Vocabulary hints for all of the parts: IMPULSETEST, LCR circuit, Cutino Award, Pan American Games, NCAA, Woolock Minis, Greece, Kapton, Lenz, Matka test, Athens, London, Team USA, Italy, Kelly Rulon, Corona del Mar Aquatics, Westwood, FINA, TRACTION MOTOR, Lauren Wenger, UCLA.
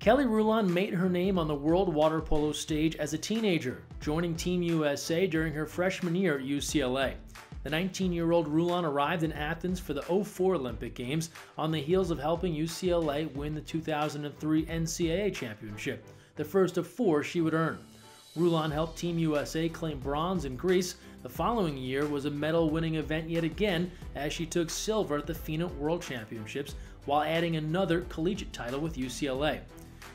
Kelly Rulon made her name on the world water polo stage as a teenager, joining Team USA during her freshman year at UCLA. The 19-year-old Rulon arrived in Athens for the 2004 Olympic Games on the heels of helping UCLA win the 2003 NCAA championship, the first of four she would earn. Rulon helped Team USA claim bronze in Greece. The following year was a medal-winning event yet again, as she took silver at the FINA World Championships while adding another collegiate title with UCLA.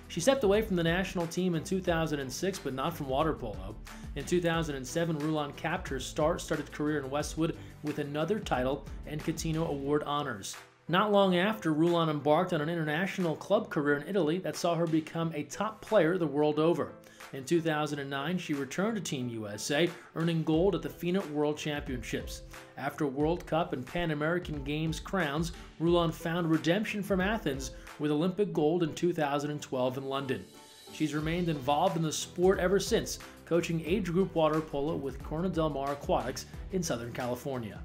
She stepped away from the national team in 2006, but not from water polo. In 2007, Rulon capped her started career in Westwood with another title and Cutino Award honors. Not long after, Rulon embarked on an international club career in Italy that saw her become a top player the world over. In 2009, she returned to Team USA, earning gold at the FINA World Championships. After World Cup and Pan American Games crowns, Rulon found redemption from Athens with Olympic gold in 2012 in London. She's remained involved in the sport ever since, coaching age group water polo with Corona del Mar Aquatics in Southern California.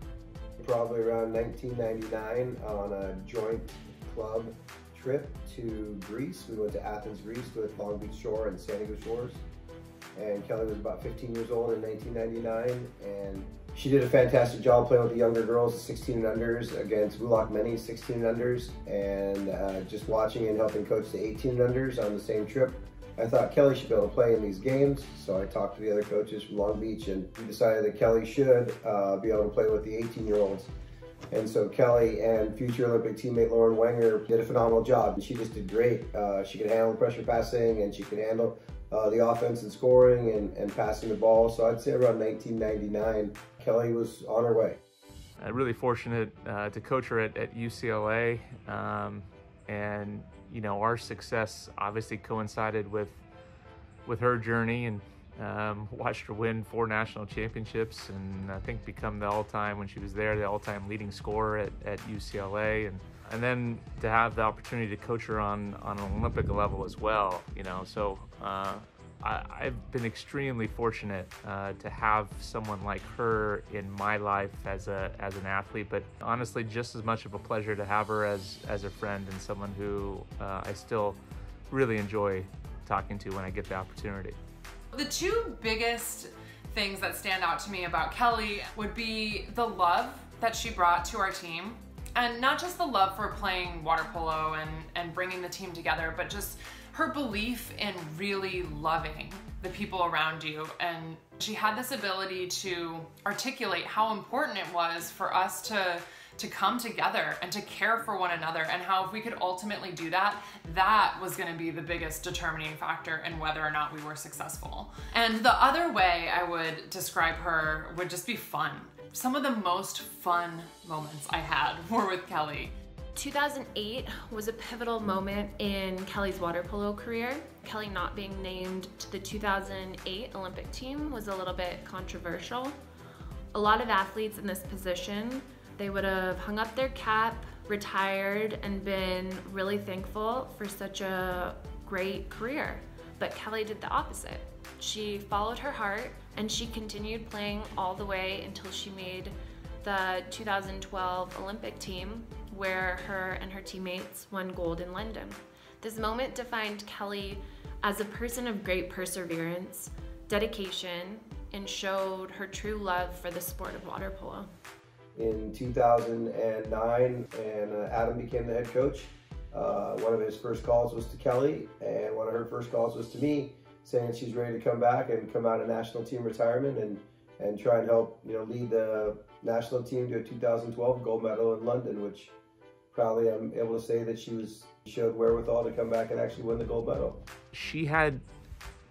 Probably around 1999 on a joint club trip to Greece. We went to Athens, Greece with Long Beach Shore and San Diego Shores. And Kelly was about 15 years old in 1999. And she did a fantastic job playing with the younger girls, 16 and unders, against Woolock Minis, 16 and unders. And just watching and helping coach the 18 and unders on the same trip. I thought Kelly should be able to play in these games, so I talked to the other coaches from Long Beach and we decided that Kelly should be able to play with the 18-year-olds. And so Kelly and future Olympic teammate Lauren Wenger did a phenomenal job. She just did great. She could handle pressure passing and she could handle the offense and scoring and passing the ball. So I'd say around 1999, Kelly was on her way. I'm really fortunate to coach her at UCLA. And you know, our success obviously coincided with her journey, and watched her win 4 national championships, and I think become the all-time, when she was there, the all-time leading scorer at UCLA, and then to have the opportunity to coach her on an Olympic level as well, you know. So I've been extremely fortunate to have someone like her in my life as an athlete, but honestly just as much of a pleasure to have her as a friend and someone who I still really enjoy talking to when I get the opportunity. The two biggest things that stand out to me about Kelly would be the love that she brought to our team, and not just the love for playing water polo and bringing the team together, but just her belief in really loving the people around you. And she had this ability to articulate how important it was for us to come together and to care for one another, and how if we could ultimately do that, that was going to be the biggest determining factor in whether or not we were successful. And the other way I would describe her would just be fun. Some of the most fun moments I had were with Kelly. 2008 was a pivotal moment in Kelly's water polo career. Kelly not being named to the 2008 Olympic team was a little bit controversial. A lot of athletes in this position, they would have hung up their cap, retired, and been really thankful for such a great career. But Kelly did the opposite. She followed her heart and she continued playing all the way until she made the 2012 Olympic team, where her and her teammates won gold in London. This moment defined Kelly as a person of great perseverance, dedication, and showed her true love for the sport of water polo. In 2009, Adam became the head coach. One of his first calls was to Kelly, and one of her first calls was to me, saying she's ready to come back and come out of national team retirement and try and help, you know, lead the national team to a 2012 gold medal in London, which proudly I'm able to say that she showed wherewithal to come back and actually win the gold medal. She had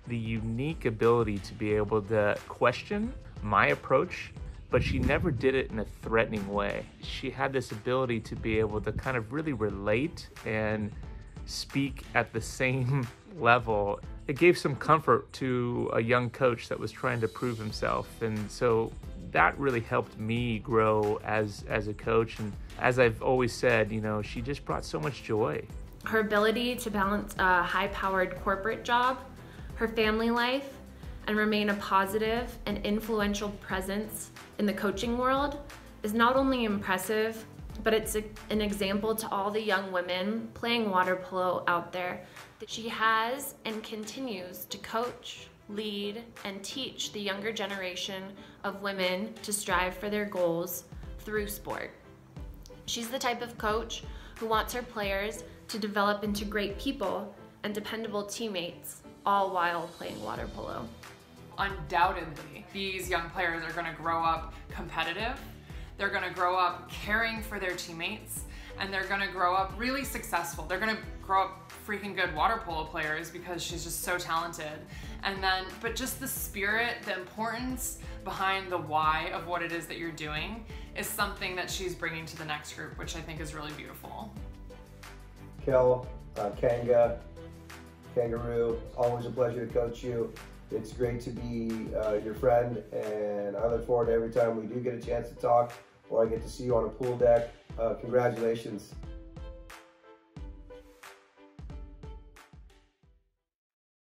the unique ability to be able to question my approach, but she never did it in a threatening way. She had this ability to be able to kind of really relate and speak at the same level. It gave some comfort to a young coach that was trying to prove himself, and so that really helped me grow as a coach. And as I've always said, you know, she just brought so much joy. Her ability to balance a high-powered corporate job, her family life, and remain a positive and influential presence in the coaching world is not only impressive, but it's an example to all the young women playing water polo out there She has and continues to coach, lead, and teach the younger generation of women to strive for their goals through sport. She's the type of coach who wants her players to develop into great people and dependable teammates, all while playing water polo. Undoubtedly, these young players are going to grow up competitive, they're going to grow up caring for their teammates, and they're going to grow up really successful. They're going to grow up freaking good water polo players because she's just so talented. And then, but just the spirit, the importance behind the why of what it is that you're doing is something that she's bringing to the next group, which I think is really beautiful. Kel, Kangaroo, always a pleasure to coach you. It's great to be your friend, and I look forward to every time we do get a chance to talk or I get to see you on a pool deck. Congratulations.